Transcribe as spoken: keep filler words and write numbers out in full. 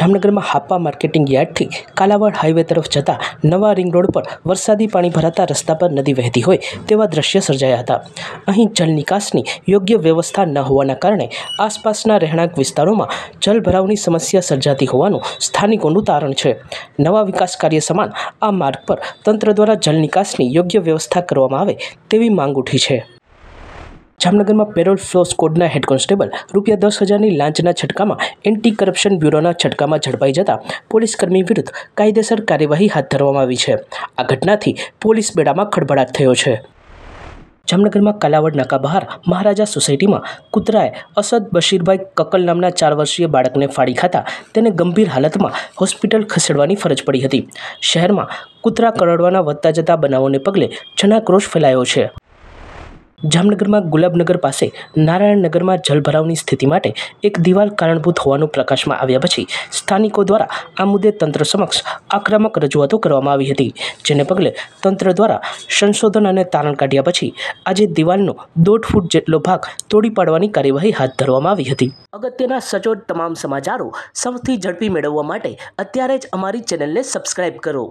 जामनगर में हापा marketing yard थी Kalawad highway तरफ जता नवा रिंग रोड पर वरसादी पाणी भराता रस्ता पर नदी वहती होय तेवा दृश्य सर्जाया था। अहीं जल निकासनी योग्य व्यवस्था न होवाना कारणे आसपासना રહેણાંક વિસ્તારોમાં જલભરાવની સમસ્યા સર્જાતી હોવાનું સ્થાનિકોનું તારણ છે। નવા વિકાસ કાર્ય સમાન આ માર્ગ પર તંત્ર દ્વારા જલ નિકાસની યોગ્ય વ્યવસ્થા કરવામાં આવે તેવી માંગ ઉઠી છે। जामनगर में पेरोल फ्लो स्कोडना हेड कॉन्स्टेबल रूपया दस हज़ार की लांचना छटका में एंटी करप्शन ब्यूरोना छटका में झड़पाई जता पुलिसकर्मी विरुद्ध कायदेसर कार्यवाही हाथ धरवामां आवी छे। आ घटना थी पुलिस बेड़ा में खड़बड़ाट थयो छे। जामनगर में कालावड़ नाका बहार महाराजा सोसायटी में कूतराए असद बशीरभाई ककल नामना चार वर्षीय बाळकने फाड़ी खाता तेने गंभीर हालत में हॉस्पिटल खसेड़वानी फरज पड़ी थी। शहर में कूतरा करड़वाना वधता जता बनावोने पगले जनाक्रोश फैलायो छे। जामनगर में गुलाबनगर पास नारायण नगर में जलभरावनी स्थिति माटे एक दीवाल कारणभूत होवानुं प्रकाश में आव्या पछी स्थानिको द्वारा आ मुद्दे तंत्र समक्ष आक्रामक रजूआतो करवामां आवी हती, जेने पगले तंत्र द्वारा संशोधन अने तारण काढ्या पछी आज दीवालनो दौड़ फूट जेटलो भाग तोड़ी पाडवानी कार्यवाही हाथ धरवामां आवी हती। अगत्यना सचोट तमाम समाचारों सौथी झड़पी मेळववा माटे अत्यारे ज अमारी चेनलने सब्सक्राइब करो।